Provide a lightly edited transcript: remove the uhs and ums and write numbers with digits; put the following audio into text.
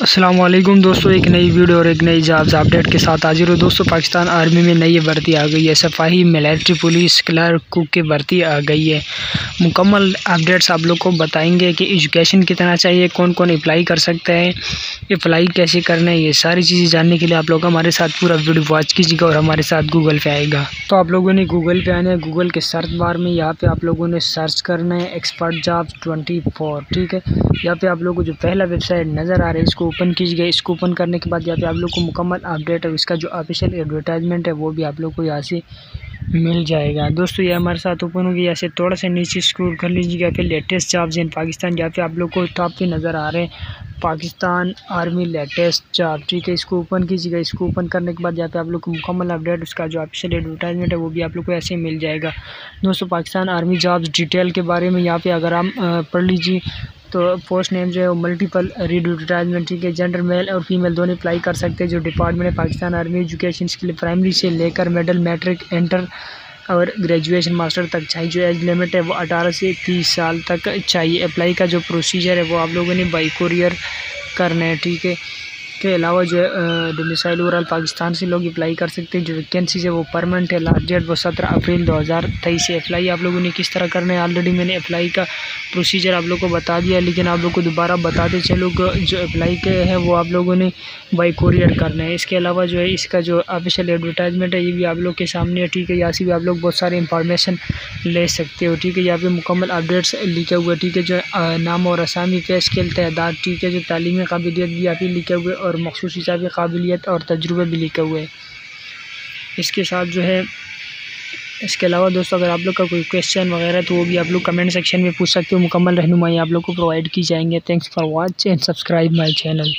अस्सलामुअलैकुम दोस्तों, एक नई वीडियो और एक नई जॉब्स अपडेट के साथ हाजिर हो। दोस्तों, पाकिस्तान आर्मी में नई भर्ती आ गई है। सफाही, मिलिट्री, पुलिस, क्लर्क, कुक की भर्ती आ गई है। मुकम्मल अपडेट्स आप लोग को बताएंगे कि एजुकेशन कितना चाहिए, कौन कौन अप्लाई कर सकता है, अप्लाई कैसे करना है, ये सारी चीज़ें जानने के लिए आप लोग हमारे साथ पूरा वीडियो वॉच कीजिएगा। और हमारे साथ गूगल पे आएगा तो आप लोगों ने गूगल पे आना है। गूगल के सर्च बार में यहाँ पे आप लोगों ने सर्च करना है एक्सपर्ट जॉब 24। ठीक है, यहाँ पे आप लोगों को जो पहला वेबसाइट नज़र आ रही है ओपन कीजिएगा। इसको ओपन करने के बाद यहाँ पे आप लोग को मुकम्मल अपडेट और इसका जो ऑफिशियल एडवर्टाइजमेंट है वो भी आप लोग को यहाँ से मिल जाएगा। दोस्तों, ये हमारे साथ ओपन होगी। यहाँ से थोड़ा सा नीचे स्क्रॉल कर लीजिएगा फिर लेटेस्ट जॉब्स इन पाकिस्तान। यहाँ पे आप लोग को टॉप पे नज़र आ रहे हैं पाकिस्तान आर्मी लेटेस्ट जॉब। ठीक है, इसको ओपन कीजिएगा। इसको ओपन करने के बाद यहाँ पे आप लोग को मुकम्मल अपडेट उसका जो ऑफिशियल एडवर्टाइजमेंट है वो भी आप लोग को ऐसे मिल जाएगा। दोस्तों, पाकिस्तान आर्मी जॉब्स डिटेल के बारे में यहाँ पर अगर आप पढ़ लीजिए तो पोस्ट नेम जो है वो मल्टीपल रीडवर्टाइजमेंट। ठीक है, जेंडर मेल और फीमेल दोनों अप्लाई कर सकते हैं। जो डिपार्टमेंट है पाकिस्तान आर्मी एजुकेशन के लिए प्राइमरी से लेकर मिडिल, मैट्रिक, इंटर और ग्रेजुएशन मास्टर तक चाहिए। जो एज लिमिट है वो 18 से 30 साल तक चाहिए। अप्लाई का जो प्रोसीजर है वो आप लोगों ने बाई कोरियर करना है। ठीक है, के अलावा जो डोमिसाइल ओवरऑल पाकिस्तान से लोग अप्लाई कर सकते हैं। जो वैकेंसीज है वो परमानेंट है। लास्ट डेट वो 17 अप्रैल 2023 है। अप्लाई आप लोगों ने किस तरह करना है, ऑलरेडी मैंने अप्लाई का प्रोसीजर आप लोग को बता दिया, लेकिन आप लोग को दोबारा बताते चलो जो अप्लाई के हैं वो आप लोगों ने बाई कोरियर करना है। इसके अलावा जो है इसका जो ऑफिशियल एडवर्टाइजमेंट है ये भी आप लोग के सामने है। ठीक है, यहाँ से भी आप लोग बहुत सारी इंफॉर्मेशन ले सकते हो। ठीक है, यहाँ पर मुकम्मल अपडेट्स लिखे हुए। ठीक है, जो नाम और असामी पे स्केल तहदाद। ठीक है, जो तालीमी काबिलियत भी आप ही लिखे हुए और मखसूस हिसाबी काबिलियत और तजुर्बे भी लिखे हुए। इसके साथ जो है इसके अलावा दोस्तों अगर आप लोग का कोई क्वेश्चन वगैरह तो वो भी आप लोग कमेंट सेक्शन में पूछ सकते हो। मुकम्मल रहनुमाई आप लोग को प्रोवाइड की जाएंगे। Thanks for watch and subscribe my channel.